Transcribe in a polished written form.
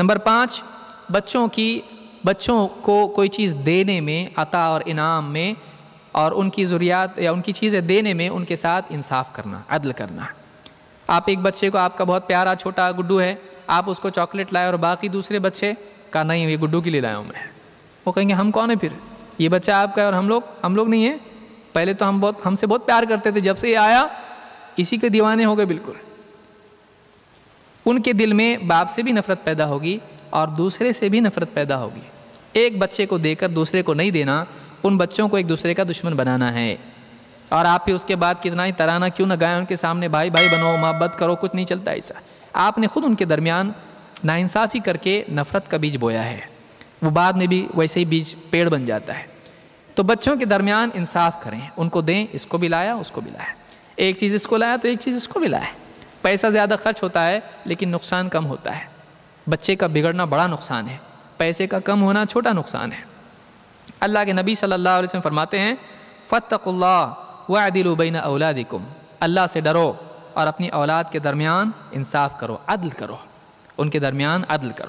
Number 5, बच्चों को कोई चीज़ देने में, अता और इनाम में और उनकी ज़ुरियात या उनकी चीज़ें देने में उनके साथ इंसाफ करना, अदल करना। आप एक बच्चे को, आपका बहुत प्यारा छोटा गुड्डू है, आप उसको चॉकलेट लाए और बाकी दूसरे बच्चे का नहीं ये गुड्डू के लिए लाया हूँ मैं, वो कहेंगे हम कौन है फिर, ये बच्चा आपका है और हम लोग नहीं है, पहले तो हम बहुत, हमसे बहुत प्यार करते थे, जब से ये आया इसी के दीवाने हो गए। बिल्कुल उनके दिल में बाप से भी नफरत पैदा होगी और दूसरे से भी नफरत पैदा होगी। एक बच्चे को देकर दूसरे को नहीं देना, उन बच्चों को एक दूसरे का दुश्मन बनाना है। और आप ही उसके बाद कितना ही तराना क्यों ना गाएं, उनके सामने भाई भाई बनो, मोहब्बत करो, कुछ नहीं चलता ऐसा। आपने खुद उनके दरमियान नाइंसाफ़ी करके नफ़रत का बीज बोया है, वो बाद में भी वैसे ही बीज पेड़ बन जाता है। तो बच्चों के दरमियान इंसाफ करें, उनको दें, इसको भी लाया उसको भी लाया, एक चीज़ इसको लाया तो एक चीज़ इसको भी लाया। पैसा ज़्यादा खर्च होता है लेकिन नुकसान कम होता है। बच्चे का बिगड़ना बड़ा नुकसान है, पैसे का कम होना छोटा नुकसान है। अल्लाह के नबी सल्लल्लाहु अलैहि वसल्लम फरमाते हैं, फ़त्तकुल्लाह वअदिलू बैना औलादिकुम, अल्लाह से डरो और अपनी औलाद के दरमियान इंसाफ करो, अदल करो, उनके दरमियान अदल करो।